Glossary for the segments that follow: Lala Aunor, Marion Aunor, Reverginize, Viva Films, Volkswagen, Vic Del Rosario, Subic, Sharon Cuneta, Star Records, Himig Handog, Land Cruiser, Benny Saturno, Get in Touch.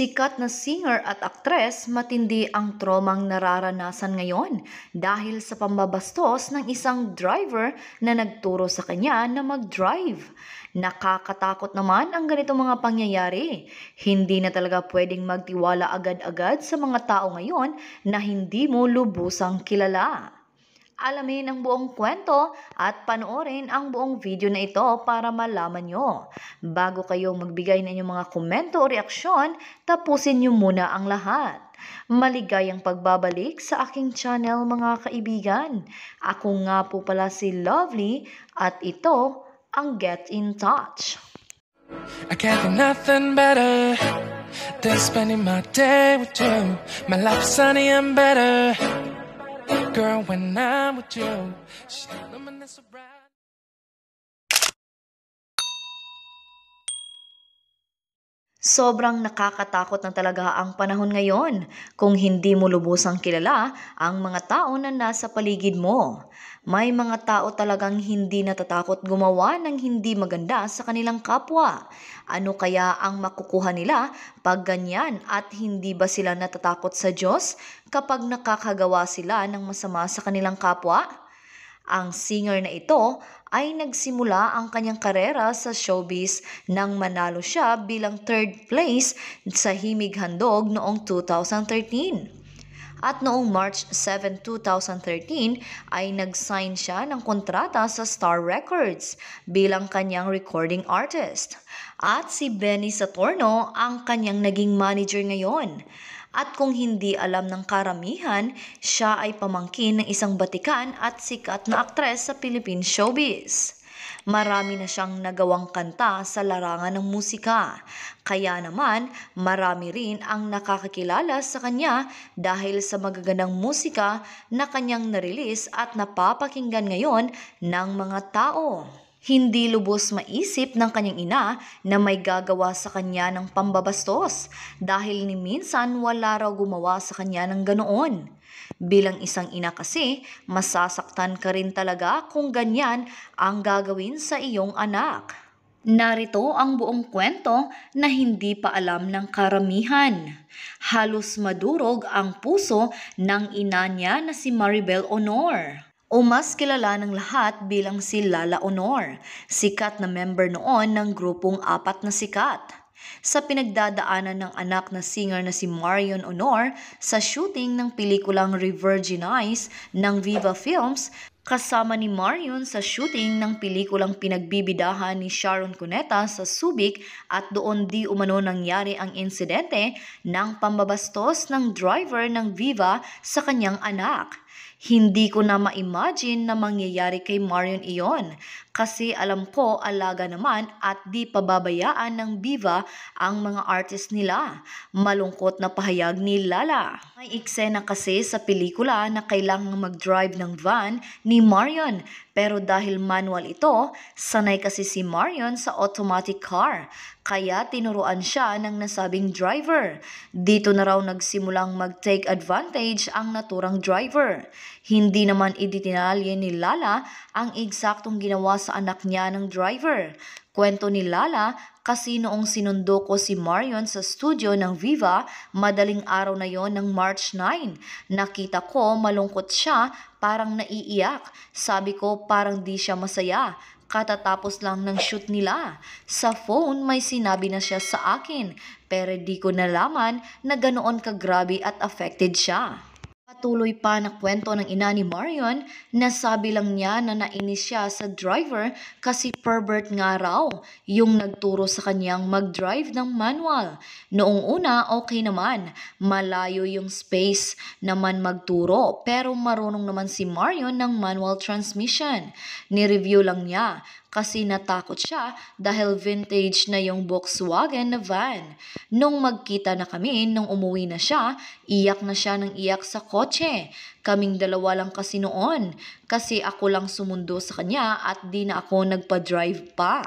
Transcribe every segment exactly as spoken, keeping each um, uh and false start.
Sikat na singer at aktres, matindi ang tromang nararanasan ngayon dahil sa pambabastos ng isang driver na nagturo sa kanya na mag-drive. Nakakatakot naman ang ganito mga pangyayari. Hindi na talaga pwedeng magtiwala agad-agad sa mga tao ngayon na hindi mo lubusang kilala. Alamin ang buong kwento at panoorin ang buong video na ito para malaman nyo. Bago kayo magbigay ng inyong mga komento o reaksyon, tapusin nyo muna ang lahat. Maligayang pagbabalik sa aking channel mga kaibigan. Ako nga po pala si Lovely at ito ang Get in Touch. I can't do nothing better than spending my day with you. My life's sunny and better. Girl, when I'm with you, she's luminous so bright. Sobrang nakakatakot na talaga ang panahon ngayon kung hindi mo lubusang kilala ang mga tao na nasa paligid mo. May mga tao talagang hindi natatakot gumawa ng hindi maganda sa kanilang kapwa. Ano kaya ang makukuha nila pag ganyan, at hindi ba sila natatakot sa Diyos kapag nakakagawa sila ng masama sa kanilang kapwa? Ang singer na ito ay nagsimula ang kanyang karera sa showbiz nang manalo siya bilang third place sa Himig Handog noong two thousand thirteen. At noong March seventh, two thousand thirteen ay nag-sign siya ng kontrata sa Star Records bilang kanyang recording artist. At si Benny Saturno ang kanyang naging manager ngayon. At kung hindi alam ng karamihan, siya ay pamangkin ng isang batikan at sikat na aktres sa Philippine showbiz. Marami na siyang nagawang kanta sa larangan ng musika. Kaya naman, marami rin ang nakakakilala sa kanya dahil sa magagandang musika na kanyang na-release at napapakinggan ngayon ng mga tao. Hindi lubos maisip ng kanyang ina na may gagawa sa kanya ng pambabastos dahil ni minsan wala raw gumawa sa kanya ng ganoon. Bilang isang ina kasi, masasaktan ka rin talaga kung ganyan ang gagawin sa iyong anak. Narito ang buong kwento na hindi pa alam ng karamihan. Halos madurog ang puso ng ina niya na si Marion Aunor, o mas kilala ng lahat bilang si Lala Aunor, sikat na member noon ng grupong Apat na Sikat. Sa pinagdadaanan ng anak na singer na si Marion Aunor sa shooting ng pelikulang Reverginize ng Viva Films, kasama ni Marion sa shooting ng pelikulang pinagbibidahan ni Sharon Cuneta sa Subic, at doon di umano nangyari ang insidente ng pambabastos ng driver ng Viva sa kanyang anak. Hindi ko na ma-imagine na mangyayari kay Marion iyon kasi alam ko alaga naman at di pababayaan ng Viva ang mga artist nila. Malungkot na pahayag ni Lala. May eksena kasi sa pelikula na kailangang mag-drive ng van ni Marion, pero dahil manual ito, sanay kasi si Marion sa automatic car kaya tinuruan siya ng nasabing driver. Dito na raw nagsimulang mag-take advantage ang naturang driver. Hindi naman iditinalye ni Lala ang eksaktong ginawa sa anak niya ng driver. Kwento ni Lala, kasi noong sinundo ko si Marion sa studio ng Viva, madaling araw na yon ng March nine. Nakita ko malungkot siya, parang naiiyak. Sabi ko parang di siya masaya. Katatapos lang ng shoot nila. Sa phone may sinabi na siya sa akin, pero di ko nalaman na ganoon kagrabe at affected siya. Patuloy pa na kwento ng ina ni Marion na sabi lang niya na nainis siya sa driver kasi pervert nga raw yung nagturo sa kanyang mag-drive ng manual. Noong una okay naman, malayo yung space naman magturo, pero marunong naman si Marion ng manual transmission. Nireview lang niya kasi natakot siya dahil vintage na yung Volkswagen na van. Nung magkita na kami, nung umuwi na siya, iyak na siya ng iyak sa kotse. Kaming dalawa lang kasi noon, kasi ako lang sumundo sa kanya at di na ako nagpa-drive pa.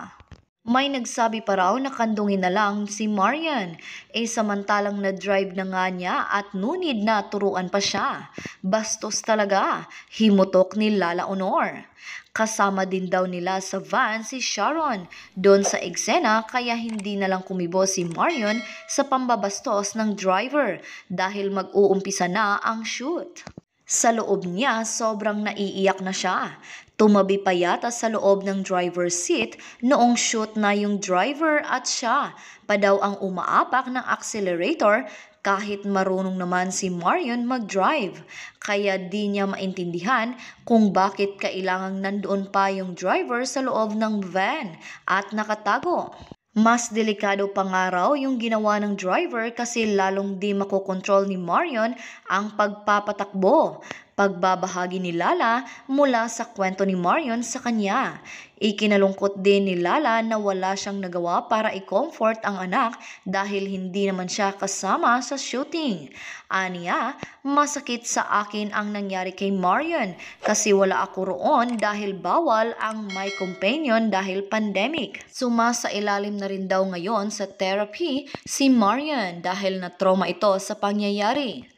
May nagsabi pa raw na kandungin na lang si Marion, e samantalang na-drive na nga niya at nunid na turuan pa siya. Bastos talaga, himutok ni Lala Aunor. Kasama din daw nila sa van si Sharon doon sa eksena kaya hindi na lang kumibo si Marion sa pambabastos ng driver dahil mag-uumpisa na ang shoot. Sa loob niya, sobrang naiiyak na siya. Tumabi pa yata sa loob ng driver's seat noong shoot na yung driver at siya pa daw ang umaapak ng accelerator kahit marunong naman si Marion mag-drive. Kaya di niya maintindihan kung bakit kailangang nandoon pa yung driver sa loob ng van at nakatago. Mas delikado pa nga raw yung ginawa ng driver kasi lalong di makokontrol ni Marion ang pagpapatakbo. Pagbabahagi ni Lala mula sa kwento ni Marion sa kanya. Ikinalungkot din ni Lala na wala siyang nagawa para i-comfort ang anak dahil hindi naman siya kasama sa shooting. Aniya, masakit sa akin ang nangyari kay Marion kasi wala ako roon dahil bawal ang my companion dahil pandemic. Sumasa ilalim na rin daw ngayon sa therapy si Marion dahil na-trauma ito sa pangyayari.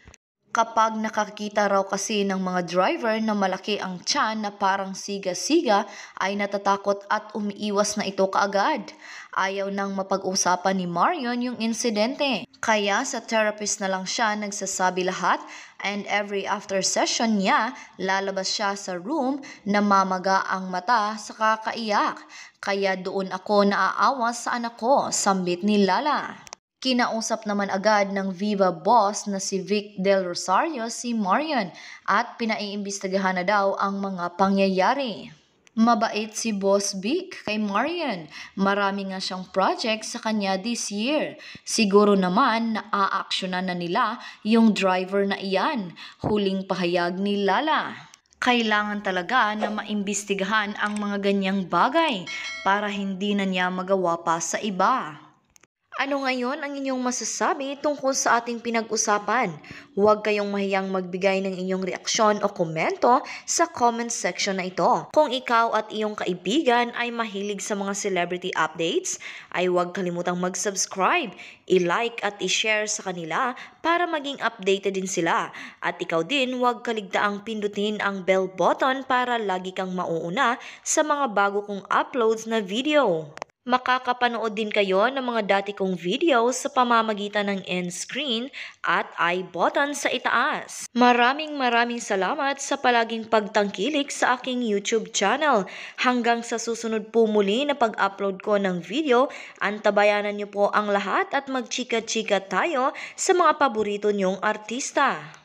Kapag nakakita raw kasi ng mga driver na malaki ang tiyan na parang siga-siga ay natatakot at umiiwas na ito kaagad. Ayaw nang mapag-usapan ni Marion yung insidente. Kaya sa therapist na lang siya nagsasabi lahat and every after session niya lalabas siya sa room na mamaga ang mata sa kakaiyak. Kaya doon ako naaawa sa anak ko, sambit ni Lala. Kinausap naman agad ng Viva boss na si Vic Del Rosario si Marion at pinaiimbestigahan na daw ang mga pangyayari. Mabait si Boss Vic kay Marion. Marami nga siyang project sa kanya this year. Siguro naman naaaksyonan na nila yung driver na iyan, huling pahayag ni Lala. Kailangan talaga na maimbestigahan ang mga ganyang bagay para hindi na niya magawa pa sa iba. Ano ngayon ang inyong masasabi tungkol sa ating pinag-usapan? Huwag kayong mahiyang magbigay ng inyong reaksyon o komento sa comment section na ito. Kung ikaw at iyong kaibigan ay mahilig sa mga celebrity updates, ay huwag kalimutang mag-subscribe, i-like at i-share sa kanila para maging updated din sila. At ikaw din huwag kaligtaang pindutin ang bell button para lagi kang mauuna sa mga bago kong uploads na video. Makakapanood din kayo ng mga dati kong video sa pamamagitan ng end screen at I button sa itaas. Maraming maraming salamat sa palaging pagtangkilik sa aking YouTube channel. Hanggang sa susunod po muli na pag-upload ko ng video, antabayanan niyo po ang lahat at magchika-chika tayo sa mga paborito niyong artista.